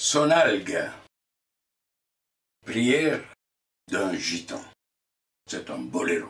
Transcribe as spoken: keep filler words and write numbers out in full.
Sonalga, prière d'un gitan. C'est un boléro.